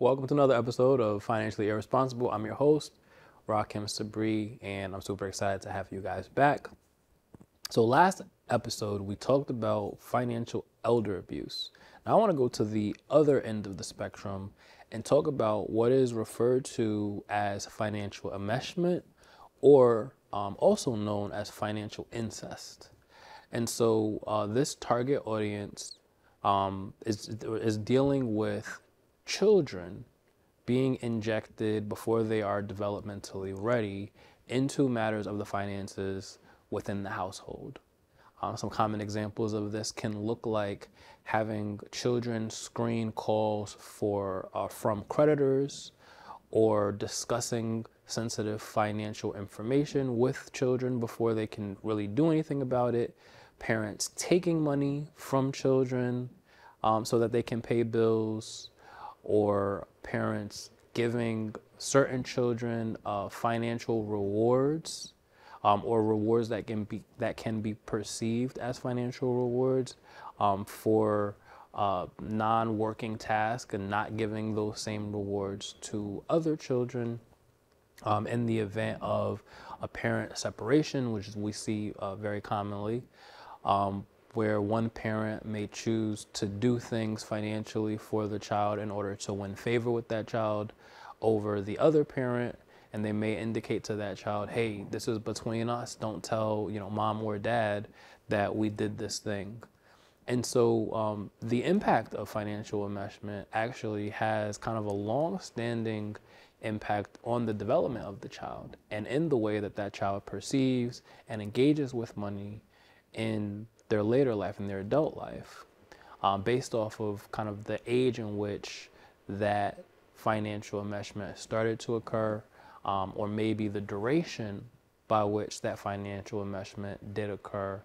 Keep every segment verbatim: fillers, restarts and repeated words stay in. Welcome to another episode of Financially Irresponsible. I'm your host, Rahkim Sabree, and I'm super excited to have you guys back. So last episode, we talked about financial elder abuse. Now I want to go to the other end of the spectrum and talk about what is referred to as financial enmeshment, or um, also known as financial incest. And so uh, this target audience um, is, is dealing with children being injected before they are developmentally ready into matters of the finances within the household. Um, some common examples of this can look like having children screen calls for uh, from creditors, or discussing sensitive financial information with children before they can really do anything about it. Parents taking money from children um, so that they can pay bills, or parents giving certain children uh, financial rewards um, or rewards that can be that can be perceived as financial rewards um, for uh, non-working tasks, and not giving those same rewards to other children um, in the event of a parent separation, which we see uh, very commonly. Um, where one parent may choose to do things financially for the child in order to win favor with that child over the other parent, and they may indicate to that child, hey, this is between us, don't tell, you know, mom or dad that we did this thing. And so um, the impact of financial enmeshment actually has kind of a long-standing impact on the development of the child, and in the way that that child perceives and engages with money in their later life, in their adult life, um, based off of kind of the age in which that financial enmeshment started to occur, um, or maybe the duration by which that financial enmeshment did occur,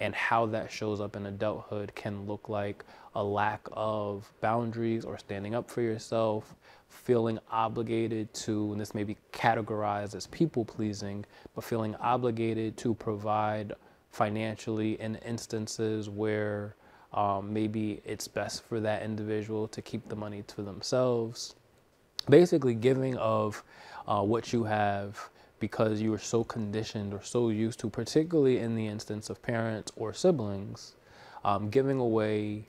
and how that shows up in adulthood can look like a lack of boundaries or standing up for yourself, feeling obligated to, and this may be categorized as people pleasing, but feeling obligated to provide financially in instances where um, maybe it's best for that individual to keep the money to themselves. Basically giving of uh, what you have because you are so conditioned or so used to, particularly in the instance of parents or siblings, um, giving away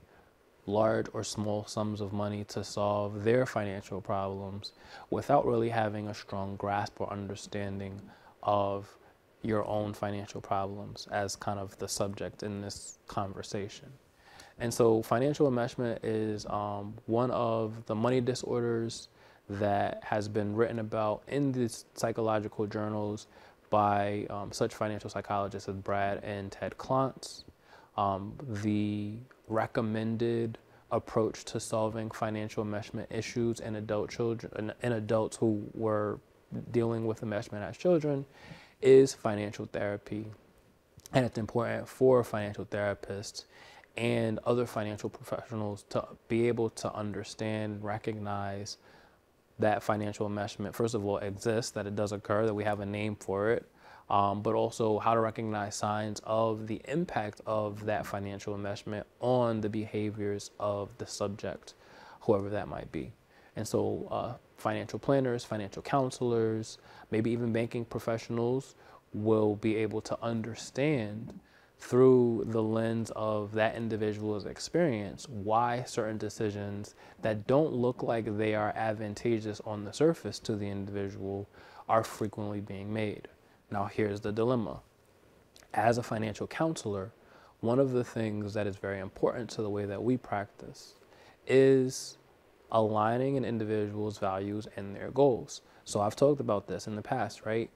large or small sums of money to solve their financial problems without really having a strong grasp or understanding of your own financial problems as kind of the subject in this conversation. And so financial enmeshment is um, one of the money disorders that has been written about in the psychological journals by um, such financial psychologists as Brad and Ted Klontz. Um, the recommended approach to solving financial enmeshment issues in adult children, in adults who were dealing with enmeshment as children, is financial therapy, and it's important for financial therapists and other financial professionals to be able to understand, recognize that financial enmeshment, first of all, exists, that it does occur, that we have a name for it, um, but also how to recognize signs of the impact of that financial enmeshment on the behaviors of the subject, whoever that might be. And so uh, financial planners, financial counselors, maybe even banking professionals will be able to understand through the lens of that individual's experience why certain decisions that don't look like they are advantageous on the surface to the individual are frequently being made. Now, here's the dilemma. As a financial counselor, one of the things that is very important to the way that we practice is aligning an individual's values and their goals. So I've talked about this in the past, right?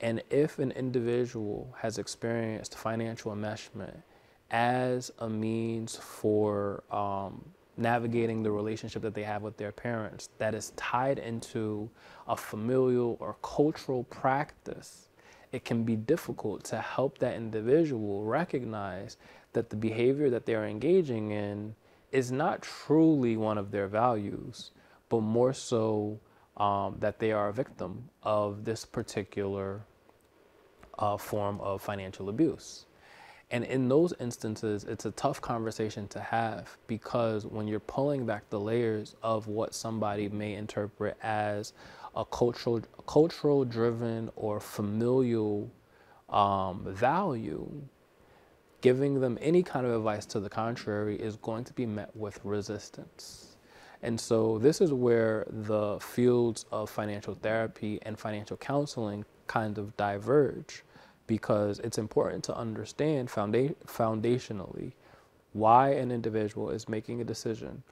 And if an individual has experienced financial enmeshment as a means for um, navigating the relationship that they have with their parents that is tied into a familial or cultural practice, it can be difficult to help that individual recognize that the behavior that they're engaging in is not truly one of their values, but more so um, that they are a victim of this particular uh, form of financial abuse. And in those instances, it's a tough conversation to have, because when you're pulling back the layers of what somebody may interpret as a cultural, cultural driven or familial um, value, giving them any kind of advice to the contrary is going to be met with resistance. And so this is where the fields of financial therapy and financial counseling kind of diverge, because it's important to understand founda- foundationally why an individual is making a decision.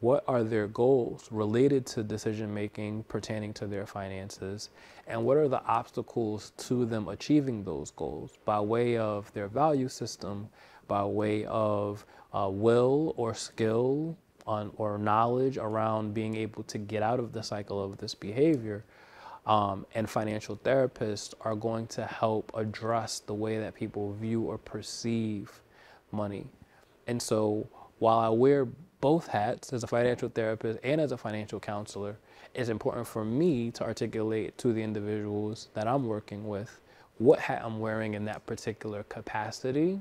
What are their goals related to decision making pertaining to their finances? And what are the obstacles to them achieving those goals by way of their value system, by way of uh, will or skill on, or knowledge around being able to get out of the cycle of this behavior? Um, and financial therapists are going to help address the way that people view or perceive money. And so while I wear both hats as a financial therapist and as a financial counselor, it's important for me to articulate to the individuals that I'm working with what hat I'm wearing in that particular capacity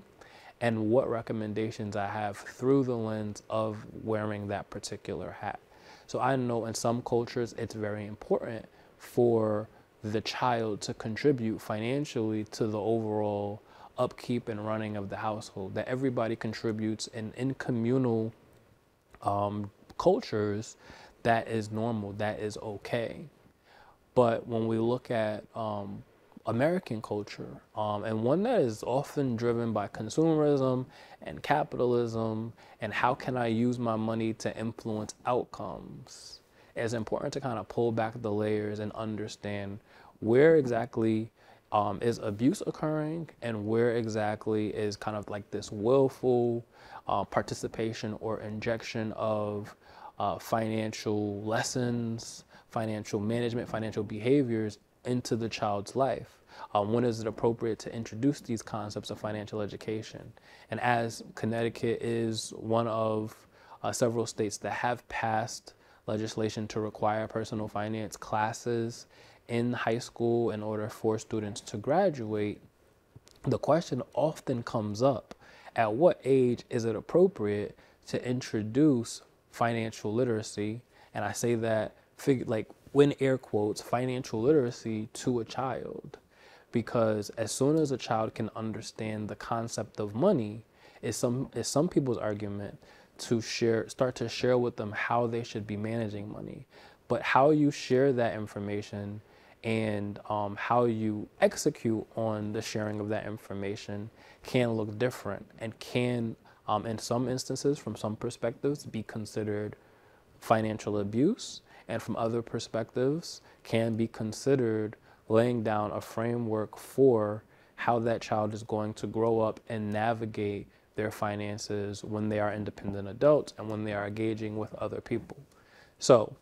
and what recommendations I have through the lens of wearing that particular hat. So I know in some cultures it's very important for the child to contribute financially to the overall upkeep and running of the household, that everybody contributes, and in communal um, cultures, that is normal, that is okay. But when we look at um, American culture, um, and one that is often driven by consumerism and capitalism, and how can I use my money to influence outcomes? It's important to kind of pull back the layers and understand where exactly um, is abuse occurring and where exactly is kind of like this willful uh, participation or injection of uh, financial lessons, financial management, financial behaviors into the child's life. Um, when is it appropriate to introduce these concepts of financial education? And as Connecticut is one of uh, several states that have passed legislation to require personal finance classes in high school in order for students to graduate, the question often comes up, at what age is it appropriate to introduce financial literacy? And I say that like when air quotes financial literacy to a child, because as soon as a child can understand the concept of money, is some, is some people's argument, to share, start to share with them how they should be managing money. But how you share that information and um, how you execute on the sharing of that information can look different and can, um, in some instances, from some perspectives, be considered financial abuse, and from other perspectives can be considered laying down a framework for how that child is going to grow up and navigate their finances when they are independent adults and when they are engaging with other people. So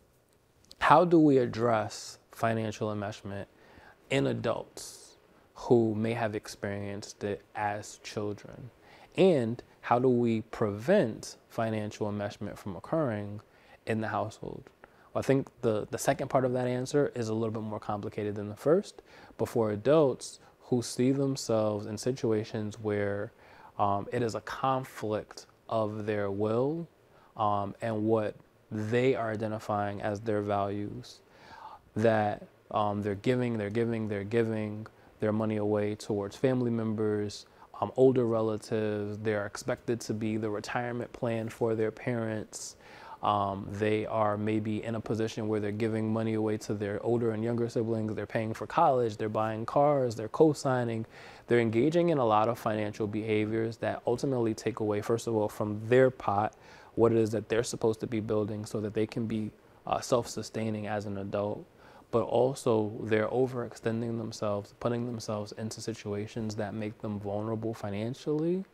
how do we address financial enmeshment in adults who may have experienced it as children? And how do we prevent financial enmeshment from occurring in the household? Well, I think the, the second part of that answer is a little bit more complicated than the first. But for adults who see themselves in situations where Um, it is a conflict of their will um, and what they are identifying as their values, that um, they're giving, they're giving, they're giving their money away towards family members, um, older relatives. They're expected to be the retirement plan for their parents. Um, they are maybe in a position where they're giving money away to their older and younger siblings. They're paying for college, they're buying cars, they're co-signing. They're engaging in a lot of financial behaviors that ultimately take away, first of all, from their pot, what it is that they're supposed to be building so that they can be uh, self-sustaining as an adult, but also they're overextending themselves, putting themselves into situations that make them vulnerable financially,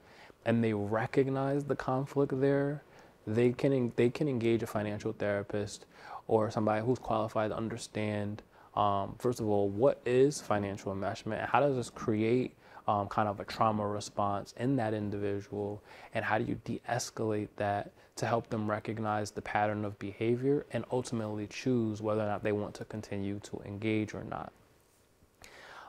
and they recognize the conflict there. They can, they can engage a financial therapist or somebody who's qualified to understand, um, first of all, what is financial enmeshment and how does this create um, kind of a trauma response in that individual, and how do you de-escalate that to help them recognize the pattern of behavior and ultimately choose whether or not they want to continue to engage or not.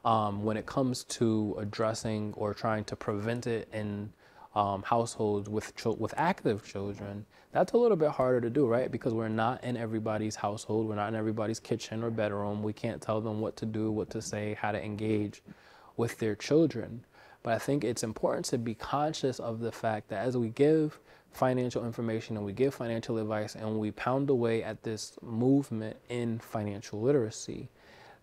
um, when it comes to addressing or trying to prevent it in um, households with cho with active children, that's a little bit harder to do, right? Because we're not in everybody's household. We're not in everybody's kitchen or bedroom. We can't tell them what to do, what to say, how to engage with their children. But I think it's important to be conscious of the fact that as we give financial information and we give financial advice and we pound away at this movement in financial literacy,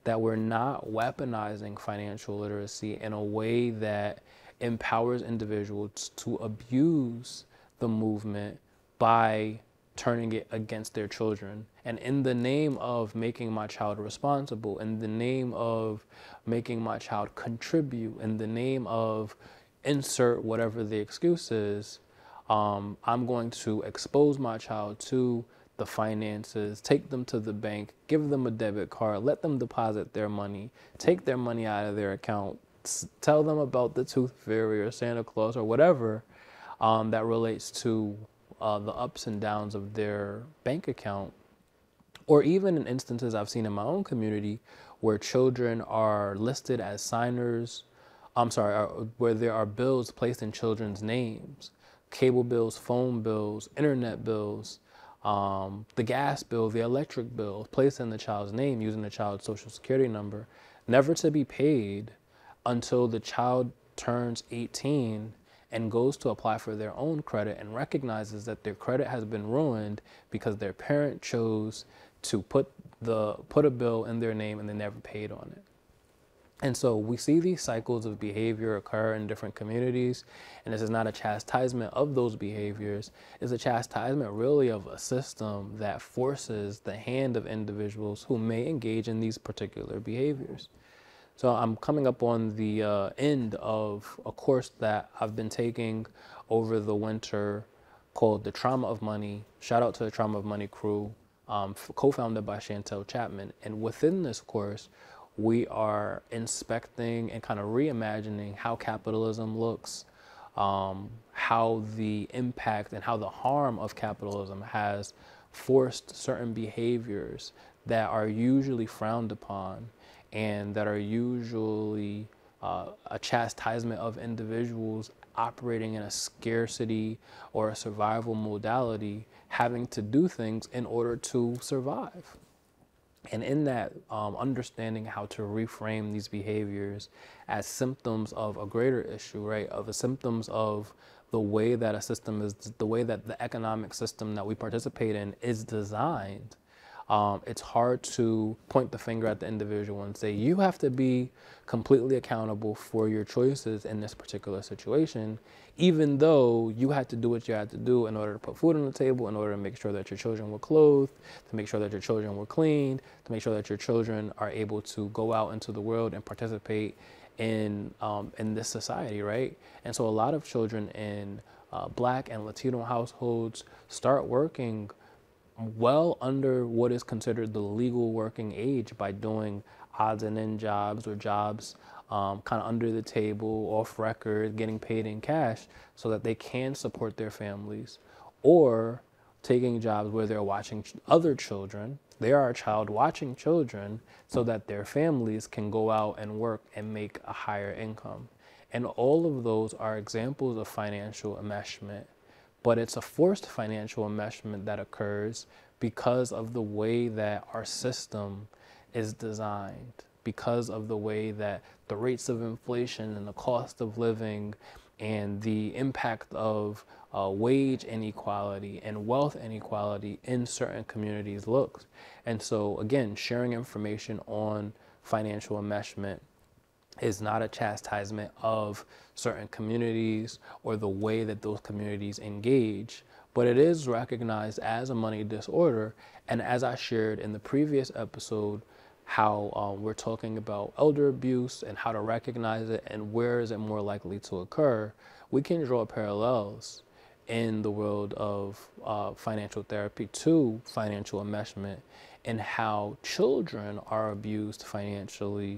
that we're not weaponizing financial literacy in a way that empowers individuals to abuse the movement by turning it against their children. And in the name of making my child responsible, in the name of making my child contribute, in the name of insert whatever the excuse is, um, I'm going to expose my child to the finances, take them to the bank, give them a debit card, let them deposit their money, take their money out of their account, tell them about the tooth fairy or Santa Claus or whatever um, that relates to Uh, the ups and downs of their bank account. Or even in instances I've seen in my own community where children are listed as signers, I'm sorry, are, where there are bills placed in children's names, cable bills, phone bills, internet bills, um, the gas bill, the electric bill, placed in the child's name using the child's social security number, never to be paid until the child turns eighteen and goes to apply for their own credit and recognizes that their credit has been ruined because their parent chose to put the put a bill in their name and they never paid on it. And so we see these cycles of behavior occur in different communities, and this is not a chastisement of those behaviors. It's a chastisement really of a system that forces the hand of individuals who may engage in these particular behaviors. So I'm coming up on the uh, end of a course that I've been taking over the winter called The Trauma of Money. Shout out to the Trauma of Money crew, um, co-founded by Chantel Chapman. And within this course, we are inspecting and kind of reimagining how capitalism looks, um, how the impact and how the harm of capitalism has forced certain behaviors that are usually frowned upon and that are usually uh, a chastisement of individuals operating in a scarcity or a survival modality, having to do things in order to survive. And in that, um, understanding how to reframe these behaviors as symptoms of a greater issue, right? Of the symptoms of the way that a system is, the way that the economic system that we participate in is designed. Um, it's hard to point the finger at the individual and say, you have to be completely accountable for your choices in this particular situation, even though you had to do what you had to do in order to put food on the table, in order to make sure that your children were clothed, to make sure that your children were cleaned, to make sure that your children are able to go out into the world and participate in, um, in this society, right? And so a lot of children in uh, Black and Latino households start working well under what is considered the legal working age by doing odds and end jobs or jobs um, kind of under the table, off record, getting paid in cash so that they can support their families, or taking jobs where they're watching other children. They are a child watching children so that their families can go out and work and make a higher income. And all of those are examples of financial enmeshment. But it's a forced financial enmeshment that occurs because of the way that our system is designed, because of the way that the rates of inflation and the cost of living and the impact of uh, wage inequality and wealth inequality in certain communities looks. And so again, sharing information on financial enmeshment is not a chastisement of certain communities or the way that those communities engage, but it is recognized as a money disorder. And as I shared in the previous episode, how um, we're talking about elder abuse and how to recognize it and where is it more likely to occur, we can draw parallels in the world of uh, financial therapy to financial enmeshment and how children are abused financially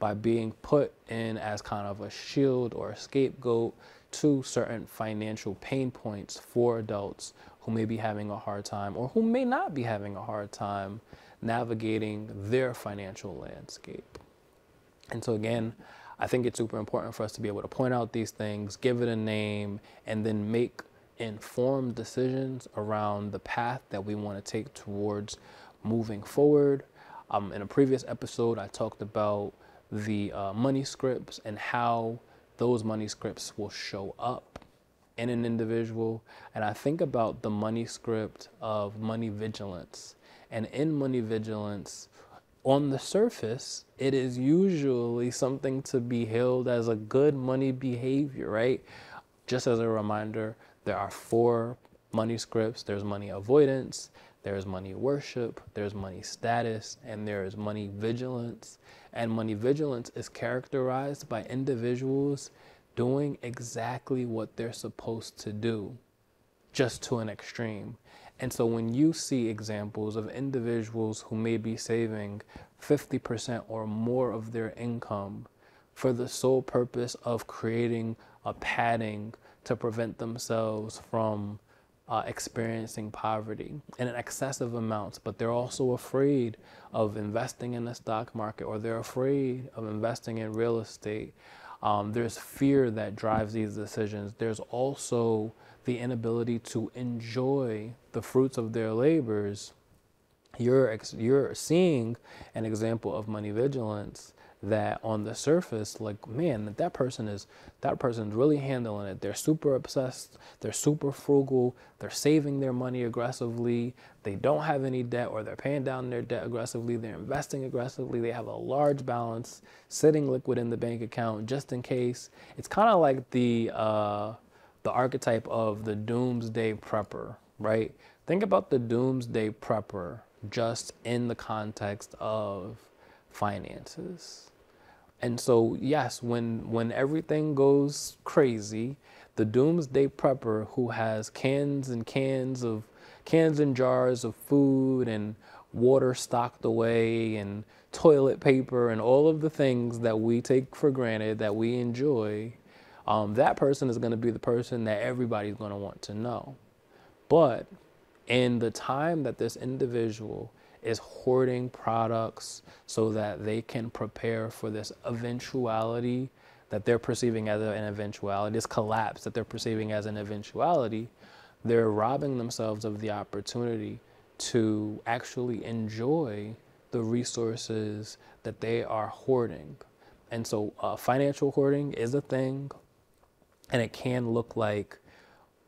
by being put in as kind of a shield or a scapegoat to certain financial pain points for adults who may be having a hard time or who may not be having a hard time navigating their financial landscape. And so again, I think it's super important for us to be able to point out these things, give it a name, and then make informed decisions around the path that we want to take towards moving forward. Um, in a previous episode, I talked about the uh, money scripts and how those money scripts will show up in an individual. And I think about the money script of money vigilance. And in money vigilance, on the surface, it is usually something to be hailed as a good money behavior, right? Just as a reminder, there are four money scripts. There's money avoidance, there's money worship, there's money status, and there is money vigilance. And money vigilance is characterized by individuals doing exactly what they're supposed to do, just to an extreme. And so when you see examples of individuals who may be saving fifty percent or more of their income for the sole purpose of creating a padding to prevent themselves from uh, experiencing poverty in excessive amounts, but they're also afraid of investing in the stock market, or they're afraid of investing in real estate. Um, there's fear that drives these decisions. There's also the inability to enjoy the fruits of their labors. You're, ex you're seeing an example of money vigilance that on the surface, like, man, that, that person is, that person's really handling it. They're super obsessed. They're super frugal. They're saving their money aggressively. They don't have any debt, or they're paying down their debt aggressively. They're investing aggressively. They have a large balance sitting liquid in the bank account just in case. It's kind of like the, uh, the archetype of the doomsday prepper, right? Think about the doomsday prepper just in the context of finances. And so, yes, when when everything goes crazy, the doomsday prepper who has cans and cans of cans and jars of food and water stocked away and toilet paper and all of the things that we take for granted that we enjoy, um, that person is going to be the person that everybody's going to want to know. But in the time that this individual is hoarding products so that they can prepare for this eventuality that they're perceiving as an eventuality, this collapse that they're perceiving as an eventuality, they're robbing themselves of the opportunity to actually enjoy the resources that they are hoarding. And so uh, financial hoarding is a thing, and it can look like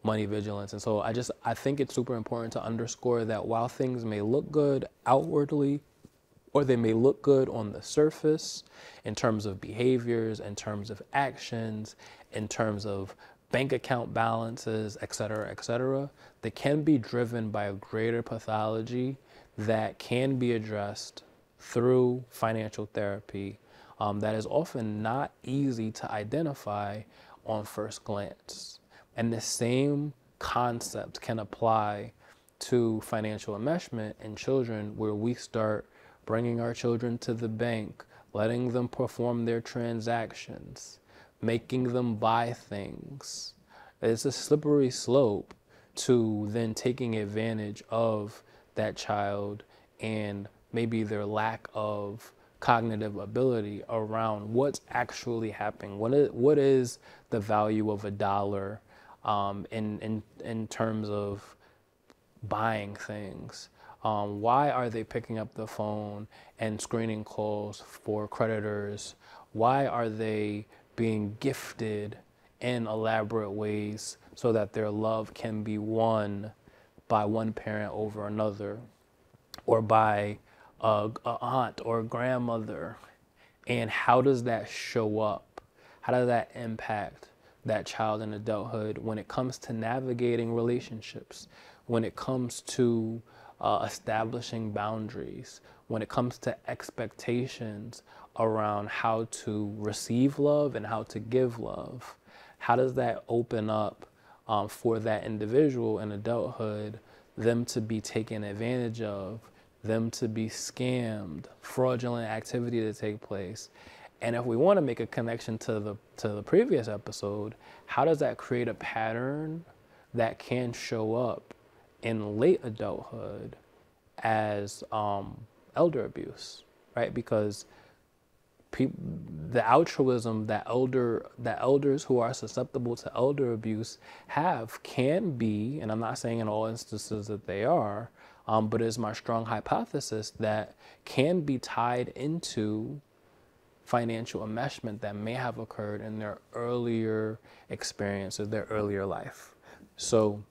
money vigilance. And so I just, I think it's super important to underscore that while things may look good outwardly, or they may look good on the surface in terms of behaviors, in terms of actions, in terms of bank account balances, et cetera, et cetera, they can be driven by a greater pathology that can be addressed through financial therapy um, that is often not easy to identify on first glance. And the same concept can apply to financial enmeshment in children, where we start bringing our children to the bank, letting them perform their transactions, making them buy things. It's a slippery slope to then taking advantage of that child and maybe their lack of cognitive ability around what's actually happening. What is, what is the value of a dollar? Um, in, in, in terms of buying things. Um, why are they picking up the phone and screening calls for creditors? Why are they being gifted in elaborate ways so that their love can be won by one parent over another, or by a, a aunt or a grandmother? And how does that show up? How does that impact that child in adulthood when it comes to navigating relationships, when it comes to uh, establishing boundaries, when it comes to expectations around how to receive love and how to give love? How does that open up um, for that individual in adulthood, them to be taken advantage of, them to be scammed, fraudulent activity to take place? And if we want to make a connection to the to the previous episode, how does that create a pattern that can show up in late adulthood as um, elder abuse, right? Because people, the altruism that older that elders who are susceptible to elder abuse have can be, and I'm not saying in all instances that they are, um, but it's my strong hypothesis that can be tied into financial enmeshment that may have occurred in their earlier experience or their earlier life. So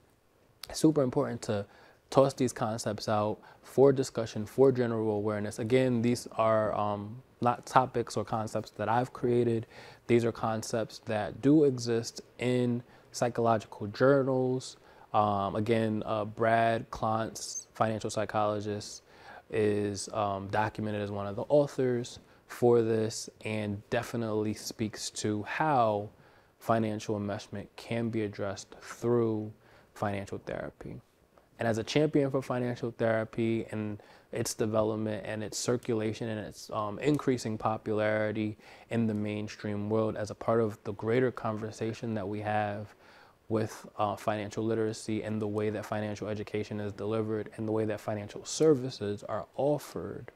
it's super important to toss these concepts out for discussion, for general awareness. Again, these are um, not topics or concepts that I've created. These are concepts that do exist in psychological journals. Um, again, uh, Brad Klontz, financial psychologist, is um, documented as one of the authors for this, and definitely speaks to how financial enmeshment can be addressed through financial therapy. And as a champion for financial therapy and its development and its circulation and its um, increasing popularity in the mainstream world as a part of the greater conversation that we have with uh, financial literacy and the way that financial education is delivered and the way that financial services are offered,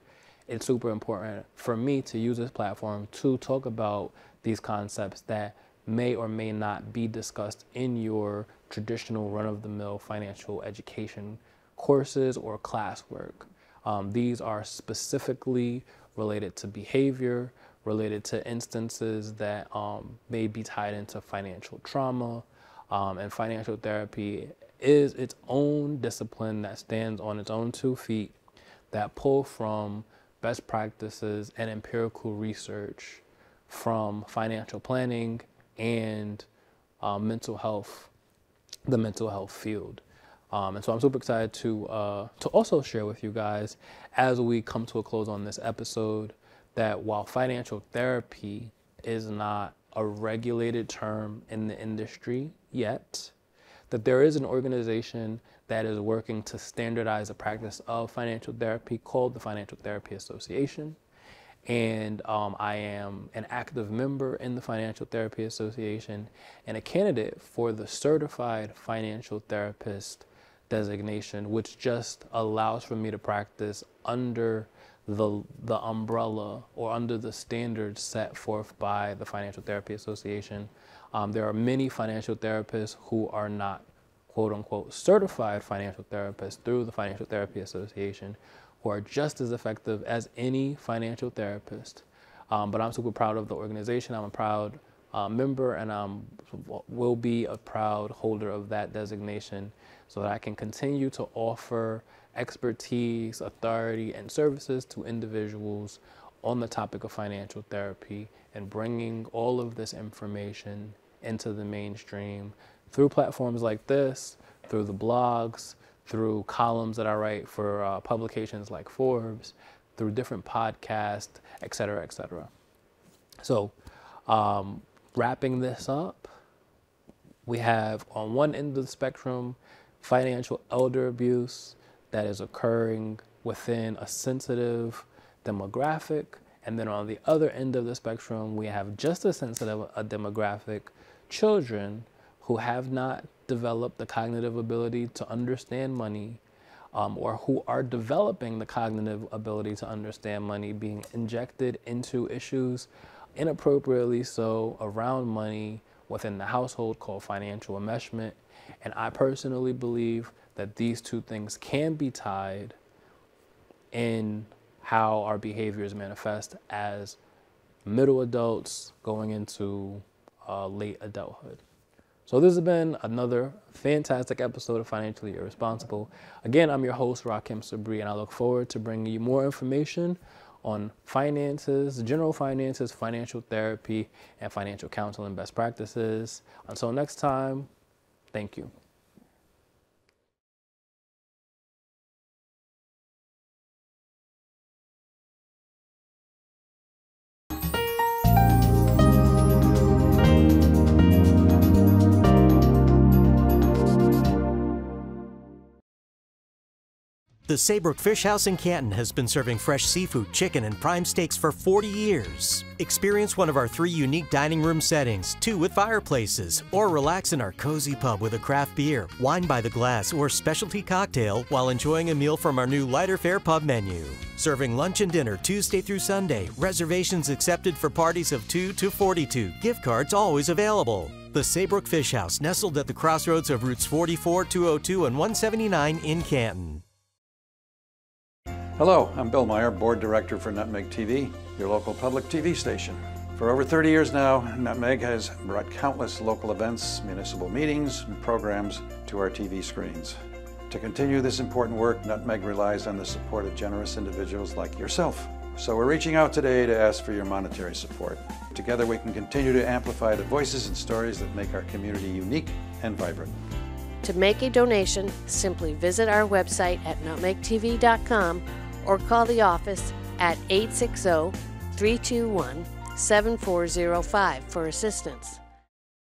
it's super important for me to use this platform to talk about these concepts that may or may not be discussed in your traditional run-of-the-mill financial education courses or classwork. Um, these are specifically related to behavior, related to instances that um, may be tied into financial trauma, um, and financial therapy is its own discipline that stands on its own two feet, that pull from best practices and empirical research from financial planning and uh, mental health, the mental health field. Um, and so I'm super excited to, uh, to also share with you guys as we come to a close on this episode that while financial therapy is not a regulated term in the industry yet, that there is an organization that is working to standardize the practice of financial therapy called the Financial Therapy Association. And um, I am an active member in the Financial Therapy Association and a candidate for the Certified Financial Therapist designation, which just allows for me to practice under the, the umbrella or under the standards set forth by the Financial Therapy Association. Um, there are many financial therapists who are not quote unquote certified financial therapists through the Financial Therapy Association, who are just as effective as any financial therapist. Um, but I'm super proud of the organization. I'm a proud uh, member, and I will be a proud holder of that designation so that I can continue to offer expertise, authority, and services to individuals on the topic of financial therapy and bringing all of this information into the mainstream through platforms like this, through the blogs, through columns that I write for uh, publications like Forbes, through different podcasts, et cetera, et cetera. So um, wrapping this up, we have on one end of the spectrum, financial elder abuse that is occurring within a sensitive demographic. And then on the other end of the spectrum, we have just as sensitive a demographic, children who have not developed the cognitive ability to understand money, um, or who are developing the cognitive ability to understand money, being injected into issues inappropriately so around money within the household called financial enmeshment. And I personally believe that these two things can be tied in how our behaviors manifest as middle adults going into uh, late adulthood. So this has been another fantastic episode of Financially Irresponsible. Again, I'm your host, Rahkim Sabree, and I look forward to bringing you more information on finances, general finances, financial therapy, and financial counseling best practices. Until next time, thank you. The Saybrook Fish House in Canton has been serving fresh seafood, chicken, and prime steaks for forty years. Experience one of our three unique dining room settings, two with fireplaces, or relax in our cozy pub with a craft beer, wine by the glass, or specialty cocktail while enjoying a meal from our new lighter fare pub menu. Serving lunch and dinner Tuesday through Sunday. Reservations accepted for parties of two to forty-two. Gift cards always available. The Saybrook Fish House, nestled at the crossroads of routes forty-four, two oh two, and one seventy-nine in Canton. Hello, I'm Bill Meyer, Board Director for Nutmeg T V, your local public T V station. For over thirty years now, Nutmeg has brought countless local events, municipal meetings, and programs to our T V screens. To continue this important work, Nutmeg relies on the support of generous individuals like yourself. So we're reaching out today to ask for your monetary support. Together we can continue to amplify the voices and stories that make our community unique and vibrant. To make a donation, simply visit our website at nutmeg T V dot com or call the office at eight six zero, three two one, seven four zero five for assistance.